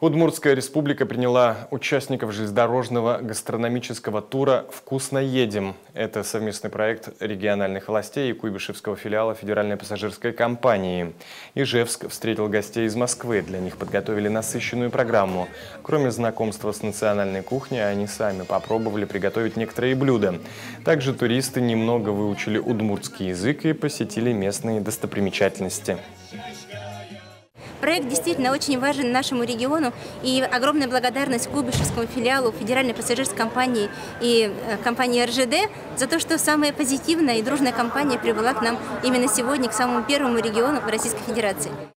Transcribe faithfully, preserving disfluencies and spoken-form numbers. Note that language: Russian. Удмуртская республика приняла участников железнодорожного гастрономического тура «Вкусно едем». Это совместный проект региональных властей и Куйбышевского филиала Федеральной пассажирской компании. Ижевск встретил гостей из Москвы. Для них подготовили насыщенную программу. Кроме знакомства с национальной кухней, они сами попробовали приготовить некоторые блюда. Также туристы немного выучили удмуртский язык и посетили местные достопримечательности. Проект действительно очень важен нашему региону, и огромная благодарность Куйбышевскому филиалу Федеральной пассажирской компании и компании РЖД за то, что самая позитивная и дружная компания прибыла к нам именно сегодня, к самому первому региону в Российской Федерации.